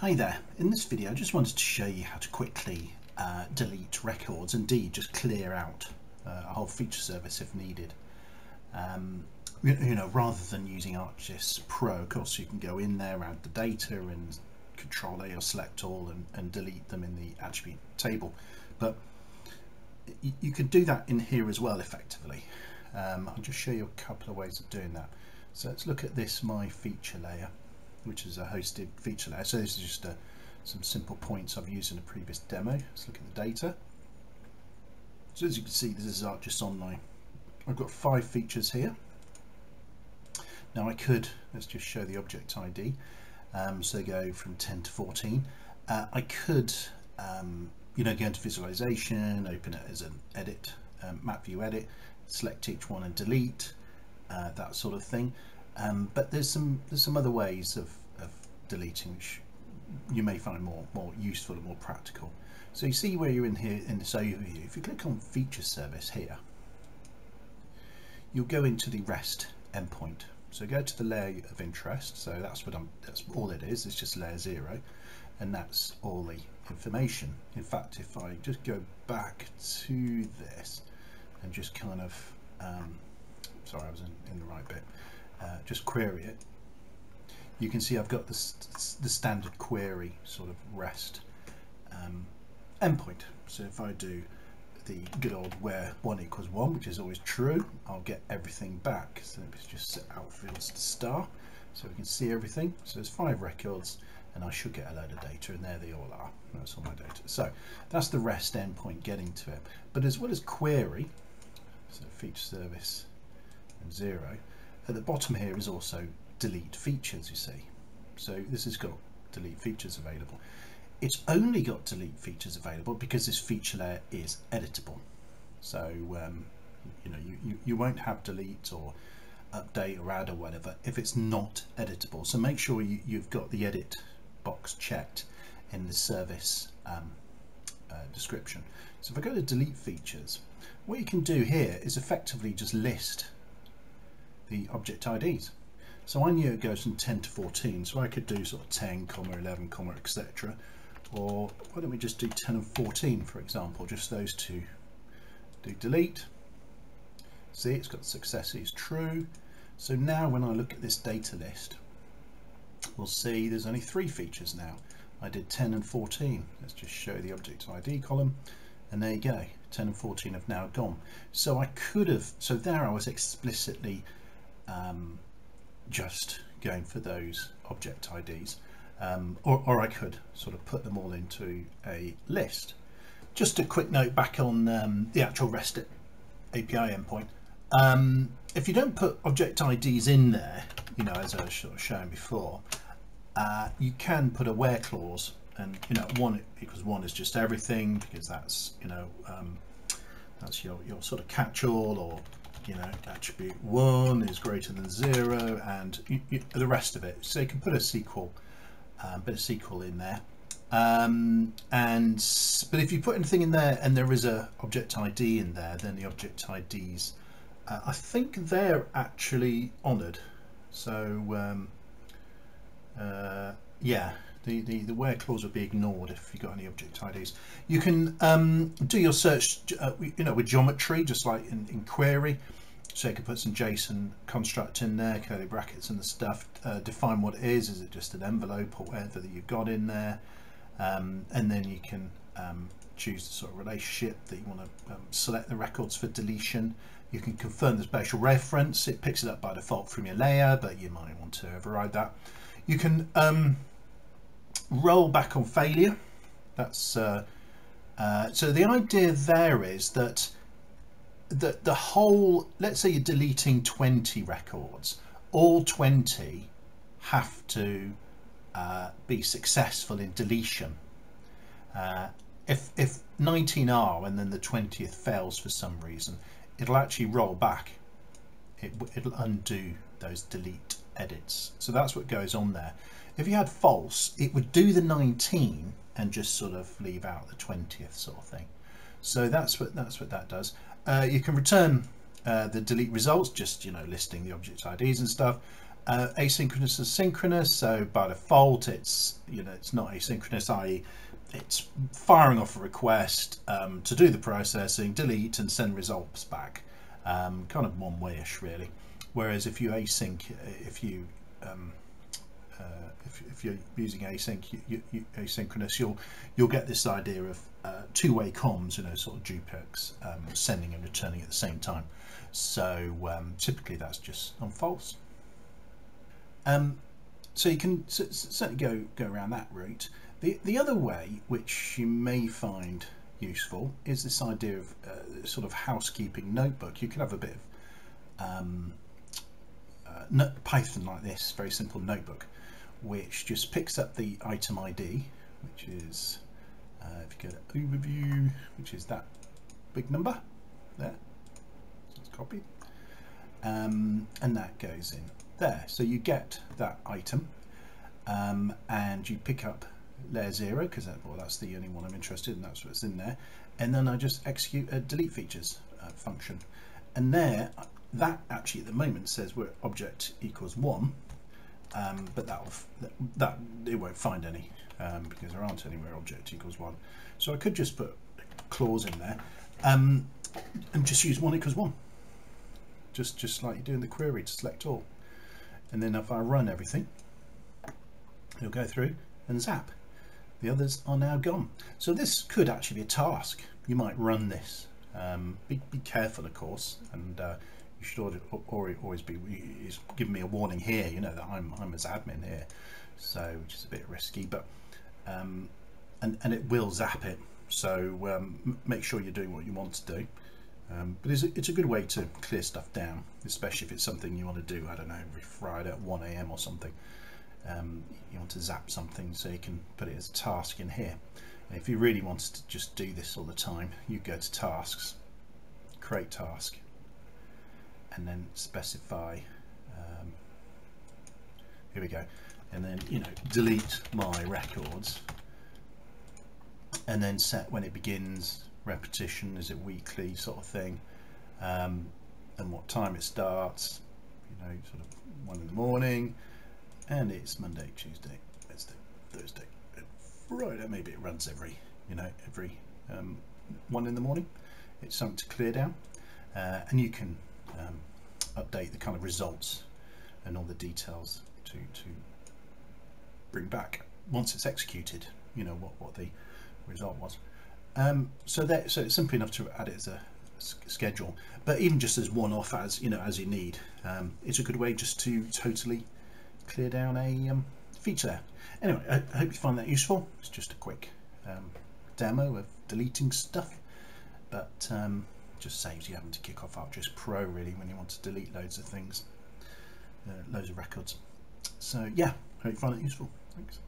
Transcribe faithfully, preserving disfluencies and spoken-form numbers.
Hi there, in this video I just wanted to show you how to quickly uh, delete records, indeed just clear out uh, a whole feature service if needed. Um, you, you know, rather than using ArcGIS Pro, of course you can go in there, add the data and control A or select all and, and delete them in the attribute table. But you, you can do that in here as well effectively. Um, I'll just show you a couple of ways of doing that. So let's look at this My Feature layer, which is a hosted feature layer. So this is just a, some simple points I've used in a previous demo. Let's look at the data. So as you can see, this is ArcGIS Online. I've got five features here. Now I could, let's just show the object I D. Um, so go from ten to fourteen. Uh, I could, um, you know, go into visualization, open it as an edit, um, map view edit, select each one and delete, uh, that sort of thing. Um, but there's some there's some other ways of, of deleting which you may find more more useful and more practical. So you see where you're in here in this overview. If you click on feature service here, you'll go into the REST endpoint. So go to the layer of interest. So that's what I'm. That's all it is. It's just layer zero, and that's all the information. In fact, if I just go back to this and just kind of, um, sorry, I was in, in the right bit. Uh, just query it, you can see I've got this, the standard query sort of REST um, endpoint. So if I do the good old where one equals one, which is always true, I'll get everything back. So let's just set out fields to star so we can see everything. So there's five records and I should get a load of data, and there they all are. That's all my data. So that's the REST endpoint getting to it. But as well as query, so feature service and zero, at the bottom here is also delete features, you see. So this has got delete features available. It's only got delete features available because this feature layer is editable. So, um, you know, you, you, you won't have delete or update or add or whatever if it's not editable. So make sure you, you've got the edit box checked in the service um, uh, description. So if I go to delete features, what you can do here is effectively just list the object I Ds. So I knew it goes from ten to fourteen, so I could do sort of ten, eleven, et cetera. Or why don't we just do ten and fourteen, for example, just those two. Do delete. See, it's got success is true. So now when I look at this data list, we'll see there's only three features now. I did ten and fourteen. Let's just show the object I D column. And there you go, ten and fourteen have now gone. So I could have, so there I was explicitly Um, just going for those object I Ds, um, or, or I could sort of put them all into a list. Just a quick note back on um, the actual REST A P I endpoint. Um, if you don't put object I Ds in there, you know, as I was sort of showing before, uh, you can put a where clause, and you know, one equals one is just everything, because that's, you know, um, that's your, your sort of catch-all, or you know, attribute one is greater than zero, and you, you, the rest of it. So you can put a S Q L, um, bit of S Q L in there. Um, and but if you put anything in there, and there is a object I D in there, then the object I Ds, uh, I think they're actually honoured. So um, uh, yeah, the, the the where clause would be ignored if you've got any object I Ds. You can um, do your search, uh, you know, with geometry, just like in, in query. So you can put some JSON construct in there, curly brackets and the stuff, uh, define what it is, is it just an envelope or whatever that you've got in there, um, and then you can um, choose the sort of relationship that you want to um, select the records for deletion. You can confirm the spatial reference, it picks it up by default from your layer, but you might want to override that. You can um, roll back on failure. That's uh, uh, so the idea there is that the, the whole, let's say you're deleting twenty records, all twenty have to uh, be successful in deletion. Uh, if, if nineteen are and then the twentieth fails for some reason, it'll actually roll back. It, it'll undo those delete edits. So that's what goes on there. If you had false, it would do the nineteen and just sort of leave out the twentieth sort of thing. So that's what that's what that does. Uh, you can return uh, the delete results, just, you know, listing the object I Ds and stuff. uh, asynchronous and synchronous. So by default, it's you know it's not asynchronous, that is, it's firing off a request um, to do the processing, delete, and send results back, um, kind of one-way-ish really. Whereas if you async, if you um, uh, if, if you're using async, you, you, you, asynchronous, you'll you'll get this idea of uh, two-way comms, you know, sort of duplex um, sending and returning at the same time. So um, typically that's just on false. Um, so you can certainly go go around that route. The, the other way, which you may find useful, is this idea of uh, sort of housekeeping notebook. You can have a bit of um, uh, no, Python like this, very simple notebook, which just picks up the item I D, which is, uh, if you go to overview, which is that big number there, so it's copied, um, and that goes in there. So you get that item um, and you pick up layer zero, because that, well, that's the only one I'm interested in, that's what's in there, and then I just execute a delete features uh, function, and there that actually at the moment says where object equals one, um, but that'll that, that it won't find any um, because there aren't anywhere object equals one, so I could just put a clause in there um, and just use one equals one, just just like you do in the query to select all, and then if I run everything, it'll go through and zap. The others are now gone. So this could actually be a task. You might run this. Um, be, be careful, of course, and uh, you should always be it's giving me a warning here. You know that I'm I'm as admin here, so which is a bit risky. But um, and and it will zap it. So um, make sure you're doing what you want to do. Um, but it's a, it's a good way to clear stuff down, especially if it's something you want to do. I don't know, every Friday at one A M or something. Um, you want to zap something, so you can put it as a task in here. And if you really wanted to just do this all the time, you go to tasks, create task, and then specify, um, here we go, and then you know delete my records, and then set when it begins, repetition, is it weekly sort of thing, um, and what time it starts, you know sort of one in the morning. And it's Monday, Tuesday, Wednesday, Thursday, and Friday. Maybe it runs every, you know, every um, one in the morning. It's something to clear down, uh, and you can um, update the kind of results and all the details to to bring back once it's executed. You know what what the result was. Um, so that so it's simple enough to add it as a schedule, but even just as one off, as you know, as you need. Um, it's a good way just to totally clear down a um, feature. Anyway, I hope you find that useful. It's just a quick um, demo of deleting stuff, but um, just saves you having to kick off ArcGIS Pro really when you want to delete loads of things, uh, loads of records. So yeah, hope you find it useful. Thanks.